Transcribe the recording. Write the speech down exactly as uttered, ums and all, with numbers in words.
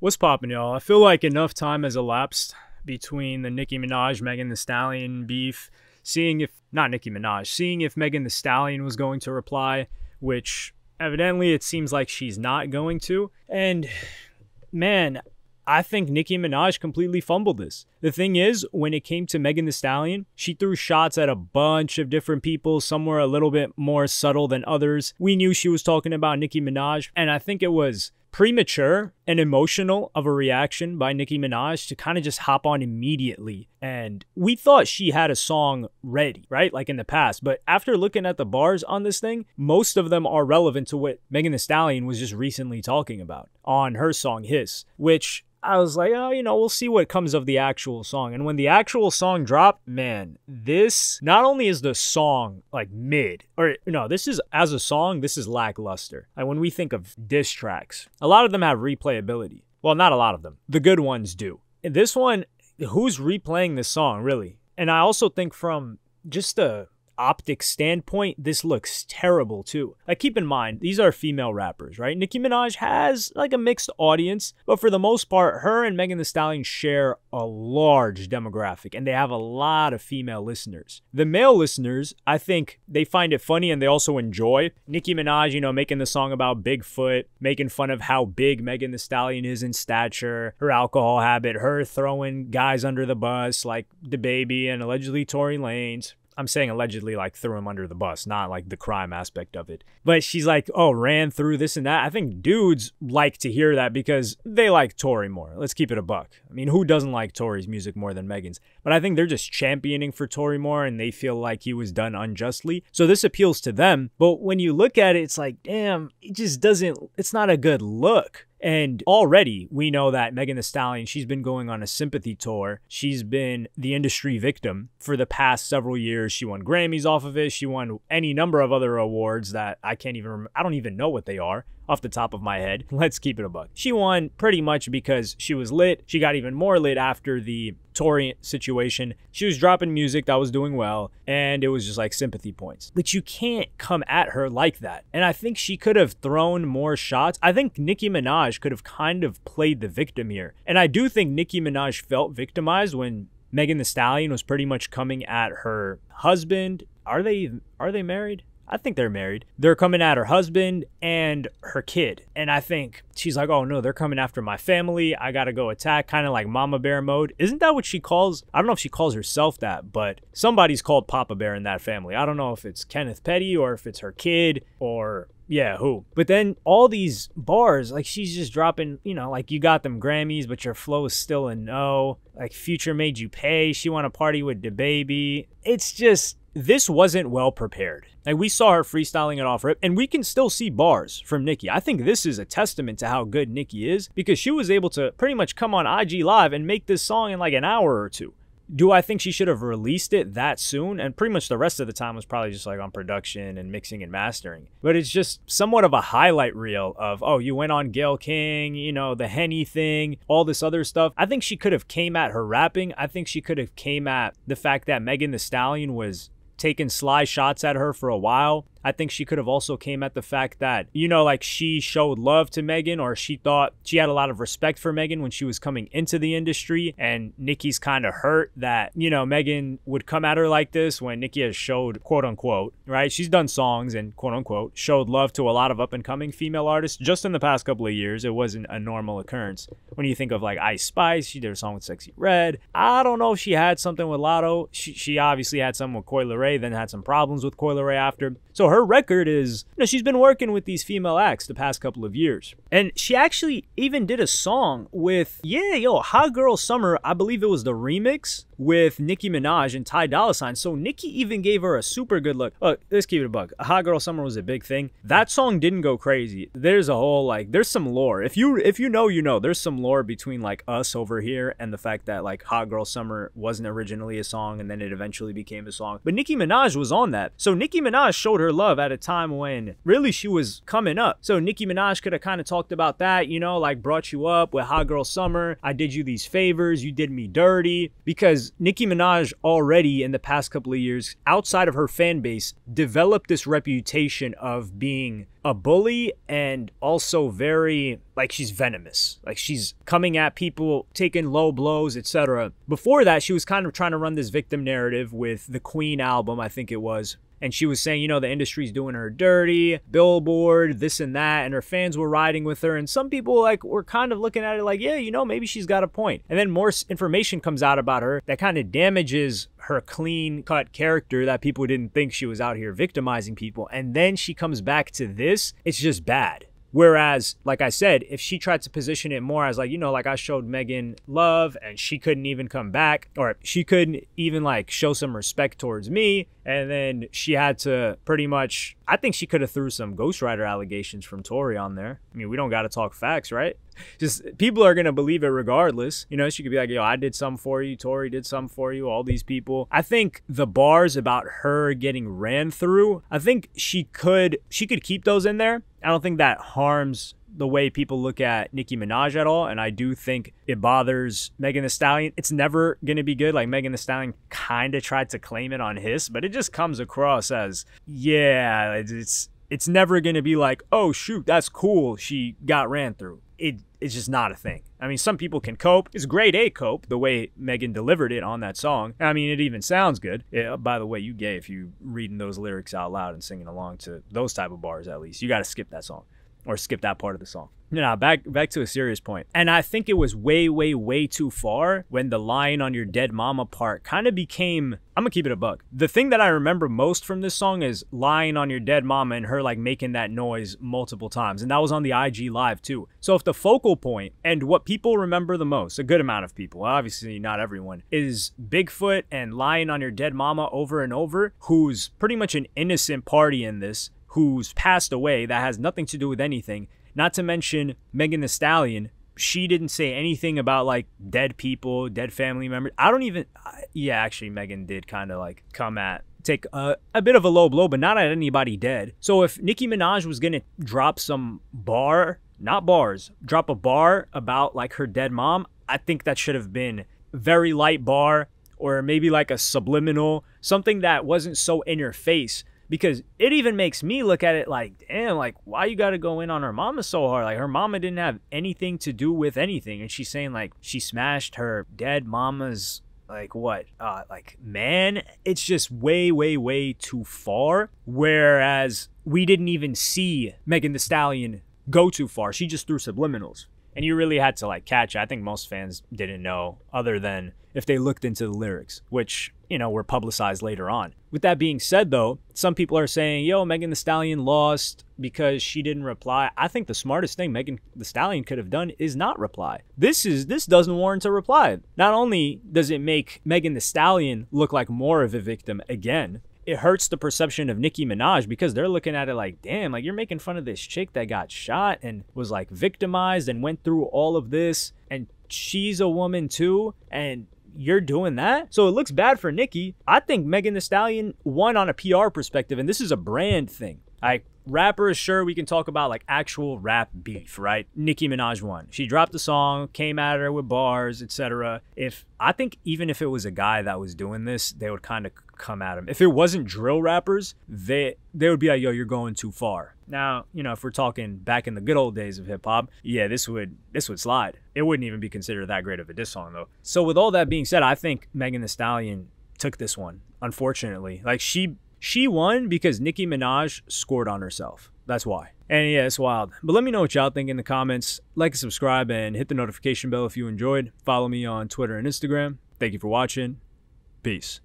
What's poppin', y'all? I feel like enough time has elapsed between the Nicki Minaj, Megan Thee Stallion beef, seeing if, not Nicki Minaj, seeing if Megan Thee Stallion was going to reply, which evidently it seems like she's not going to. And man, I think Nicki Minaj completely fumbled this. The thing is, when it came to Megan Thee Stallion, she threw shots at a bunch of different people. Some were a little bit more subtle than others. We knew she was talking about Nicki Minaj, and I think it was premature and emotional of a reaction by Nicki Minaj to kind of just hop on immediately. And we thought she had a song ready, right? Like in the past. But after looking at the bars on this thing, most of them are relevant to what Megan Thee Stallion was just recently talking about on her song Hiss, which I was like, oh, you know, we'll see what comes of the actual song. And when the actual song dropped, man, this, not only is the song like mid, or no, this is, as a song, this is lackluster. Like when we think of diss tracks, a lot of them have replayability. Well, not a lot of them. The good ones do. And this one, who's replaying this song, really? And I also think from just a optic standpoint, this looks terrible too. Like, keep in mind, these are female rappers, right? Nicki Minaj has like a mixed audience, but for the most part, her and Megan Thee Stallion share a large demographic, and they have a lot of female listeners. The male listeners, I think they find it funny and they also enjoy Nicki Minaj, you know, making the song about Bigfoot, making fun of how big Megan Thee Stallion is in stature, her alcohol habit, her throwing guys under the bus like DaBaby and allegedly Tory Lanez. I'm saying allegedly, like threw him under the bus, not like the crime aspect of it. But she's like, oh, ran through this and that. I think dudes like to hear that because they like Tory more. Let's keep it a buck. I mean, who doesn't like Tory's music more than Megan's? But I think they're just championing for Tory more and they feel like he was done unjustly. So this appeals to them. But when you look at it, it's like, damn, it just doesn't, it's not a good look. And already we know that Megan Thee Stallion, she's been going on a sympathy tour. She's been the industry victim for the past several years. She won Grammys off of it. She won any number of other awards that I can't even remember. I don't even know what they are off the top of my head. Let's keep it a buck. She won pretty much because she was lit. She got even more lit after the Tory situation. She was dropping music that was doing well, and it was just like sympathy points. But you can't come at her like that. And I think she could have thrown more shots. I think Nicki Minaj could have kind of played the victim here. And I do think Nicki Minaj felt victimized when Megan Thee Stallion was pretty much coming at her husband. Are they, are they married? I think they're married. They're coming at her husband and her kid. And I think she's like, oh no, they're coming after my family. I gotta go attack, kind of like mama bear mode. Isn't that what she calls? I don't know if she calls herself that, but somebody's called Papa Bear in that family. I don't know if it's Kenneth Petty or if it's her kid or yeah, who? But then all these bars, like she's just dropping, you know, like you got them Grammys, but your flow is still a no. Like Future made you pay. She want to party with DaBaby. It's just, this wasn't well prepared. Like we saw her freestyling it off rip, and we can still see bars from Nicki. I think this is a testament to how good Nicki is because she was able to pretty much come on I G Live and make this song in like an hour or two. Do I think she should have released it that soon? And pretty much the rest of the time was probably just like on production and mixing and mastering. But it's just somewhat of a highlight reel of, oh, you went on Gail King, you know, the Henny thing, all this other stuff. I think she could have came at her rapping. I think she could have came at the fact that Megan Thee Stallion was taking sly shots at her for a while. I think she could have also came at the fact that, you know, like she showed love to Megan, or she thought she had a lot of respect for Megan when she was coming into the industry, and Nicki's kind of hurt that, you know, Megan would come at her like this when Nicki has showed, quote unquote, right? She's done songs and quote unquote showed love to a lot of up and coming female artists just in the past couple of years. It wasn't a normal occurrence. When you think of like Ice Spice, she did a song with Sexy Red. I don't know if she had something with Latto. She, she obviously had some with Coi Leray, then had some problems with Coi Leray after. So her record is, you know, she's been working with these female acts the past couple of years. And she actually even did a song with, yeah, yo, Hot Girl Summer, I believe it was the remix with Nicki Minaj and Ty Dolla $ign. So Nicki even gave her a super good look. Look, let's keep it a buck. Hot Girl Summer was a big thing. That song didn't go crazy. There's a whole, like, there's some lore. If you, if you know, you know, there's some lore between, like, us over here and the fact that, like, Hot Girl Summer wasn't originally a song and then it eventually became a song. But Nicki Minaj was on that. So Nicki Minaj showed her love at a time when really she was coming up. So Nicki Minaj could have kind of talked about that, you know, like brought you up with Hot Girl Summer. I did you these favors. You did me dirty. Because Nicki Minaj already in the past couple of years, outside of her fan base, developed this reputation of being a bully and also very, like, she's venomous. Like, she's coming at people, taking low blows, et cetera. Before that, she was kind of trying to run this victim narrative with the Queen album, I think it was. And she was saying, you know, the industry's doing her dirty, Billboard, this and that. And her fans were riding with her. And some people, like, were kind of looking at it like, yeah, you know, maybe she's got a point. And then more information comes out about her that kind of damages her clean cut character, that people didn't think she was out here victimizing people. And then she comes back to this. It's just bad. Whereas, like I said, if she tried to position it more as like, you know, like I showed Megan love and she couldn't even come back, or she couldn't even like show some respect towards me. And then she had to pretty much, I think she could have threw some ghostwriter allegations from Tory on there. I mean, we don't got to talk facts, right? Just people are going to believe it regardless. You know, she could be like, yo, I did some for you. Tory did some for you. All these people. I think the bars about her getting ran through, I think she could, she could keep those in there. I don't think that harms the way people look at Nicki Minaj at all. And I do think it bothers Megan Thee Stallion. It's never going to be good. Like, Megan Thee Stallion kind of tried to claim it on Hiss, but it just comes across as, yeah, it's it's never going to be like, oh, shoot, that's cool. She got ran through. It, it's just not a thing. I mean, some people can cope. It's grade A cope, the way Megan delivered it on that song. I mean, it even sounds good. Yeah, by the way, you gay if you reading those lyrics out loud and singing along to those type of bars, at least. You got to skip that song or skip that part of the song. No, no, back back to a serious point. And I think it was way, way, way too far when the lying on your dead mama part kind of became, I'm gonna keep it a buck. The thing that I remember most from this song is lying on your dead mama and her like making that noise multiple times. And that was on the I G live too. So if the focal point and what people remember the most, a good amount of people, obviously not everyone, is Bigfoot and lying on your dead mama over and over, who's pretty much an innocent party in this, who's passed away, that has nothing to do with anything. Not to mention Megan Thee Stallion. She didn't say anything about like dead people, dead family members. I don't even, I, yeah, actually Megan did kind of like come at, take a, a bit of a low blow, but not at anybody dead. So if Nicki Minaj was going to drop some bar, not bars, drop a bar about like her dead mom, I think that should have been very light bar, or maybe like a subliminal, something that wasn't so in your face. Because it even makes me look at it like, damn, like, why you got to go in on her mama so hard? Like, her mama didn't have anything to do with anything. And she's saying, like, she smashed her dead mama's, like, what? Uh, like, man, it's just way, way, way too far. Whereas we didn't even see Megan Thee Stallion go too far. She just threw subliminals. And you really had to, like, catch it. I think most fans didn't know, other than if they looked into the lyrics, which, you know, were publicized later on. With that being said, though, some people are saying, yo, Megan Thee Stallion lost because she didn't reply. I think the smartest thing Megan Thee Stallion could have done is not reply. This is this doesn't warrant a reply. Not only does it make Megan Thee Stallion look like more of a victim again, it hurts the perception of Nicki Minaj, because they're looking at it like, damn, like, you're making fun of this chick that got shot and was like victimized and went through all of this, and she's a woman too, and you're doing that? So it looks bad for Nicki. I think Megan Thee Stallion won on a P R perspective, and this is a brand thing. Like, rappers, sure, we can talk about like actual rap beef, right? Nicki Minaj won. She dropped the song, came at her with bars, et cetera. If I think even if it was a guy that was doing this, they would kind of come at him. If it wasn't drill rappers, they they would be like, yo, you're going too far. Now, you know, if we're talking back in the good old days of hip hop, yeah, this would this would slide. It wouldn't even be considered that great of a diss song though. So with all that being said, I think Megan Thee Stallion took this one, unfortunately. Like, she she won because Nicki Minaj scored on herself. That's why. And yeah, it's wild. But let me know what y'all think in the comments. Like and subscribe and hit the notification bell if you enjoyed. Follow me on Twitter and Instagram. Thank you for watching. Peace.